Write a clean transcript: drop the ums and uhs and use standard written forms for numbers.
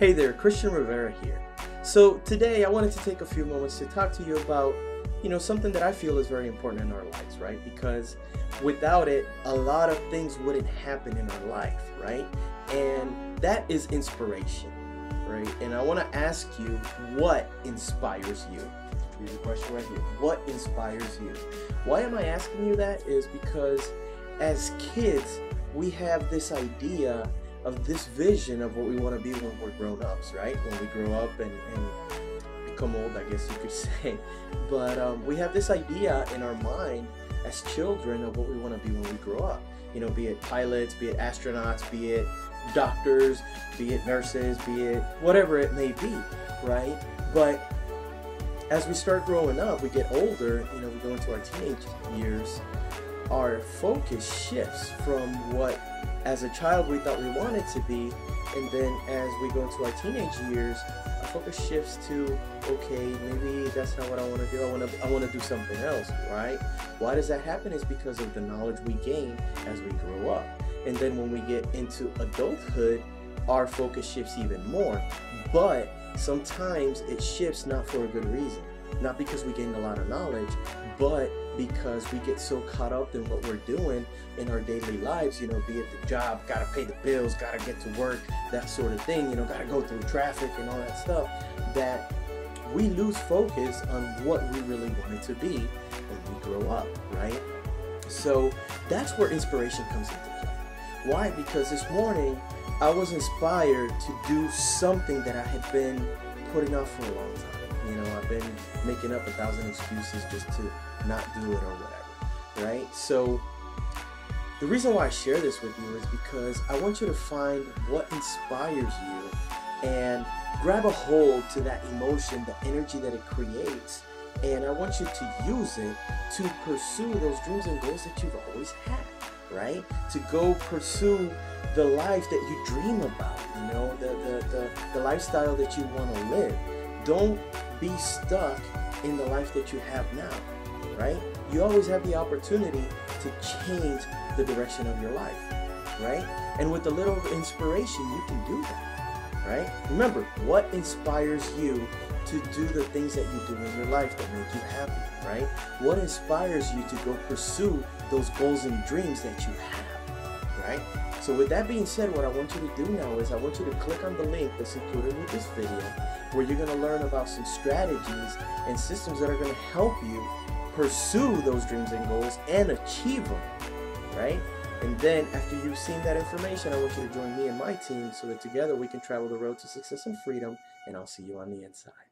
Hey there, Christian Rivera here. So today I wanted to take a few moments to talk to you about, something that I feel is very important in our lives, right? Because without it, a lot of things wouldn't happen in our life, right? And that is inspiration, right? And I want to ask you, what inspires you? Here's the question right here. What inspires you? Why am I asking you that is because as kids, we have this idea of this vision of what we want to be when we're grown-ups, right? When we grow up and become old, I guess you could say. But we have this idea in our mind as children of what we want to be when we grow up. Be it pilots, be it astronauts, be it doctors, be it nurses, be it whatever it may be, right? But as we start growing up, we get older, we go into our teenage years, our focus shifts from what as a child we thought we wanted to be, and then as we go into our teenage years, our focus shifts to, okay, maybe that's not what I want to do. I want to do something else, right? Why does that happen? Is because of the knowledge we gain as we grow up. And then when we get into adulthood, our focus shifts even more, but sometimes it shifts not for a good reason. Not because we gained a lot of knowledge, but because we get so caught up in what we're doing in our daily lives, be it the job, gotta pay the bills, gotta get to work, that sort of thing, gotta go through traffic and all that stuff, that we lose focus on what we really wanted to be when we grow up, right? So that's where inspiration comes into play. Why? Because this morning I was inspired to do something that I had been putting off for a long time. I've been making up 1,000 excuses just to not do it or whatever, right? So the reason why I share this with you is because I want you to find what inspires you and grab a hold to that emotion, the energy that it creates, and I want you to use it to pursue those dreams and goals that you've always had, right? To go pursue the life that you dream about, the lifestyle that you want to live. Don't be stuck in the life that you have now, right? You always have the opportunity to change the direction of your life, right? And with a little inspiration, you can do that, right? Remember, what inspires you to do the things that you do in your life that make you happy, right? What inspires you to go pursue those goals and dreams that you have, right? So with that being said, what I want you to do now is I want you to click on the link that's included with this video, where you're going to learn about some strategies and systems that are going to help you pursue those dreams and goals and achieve them, right? And then after you've seen that information, I want you to join me and my team so that together we can travel the road to success and freedom, and I'll see you on the inside.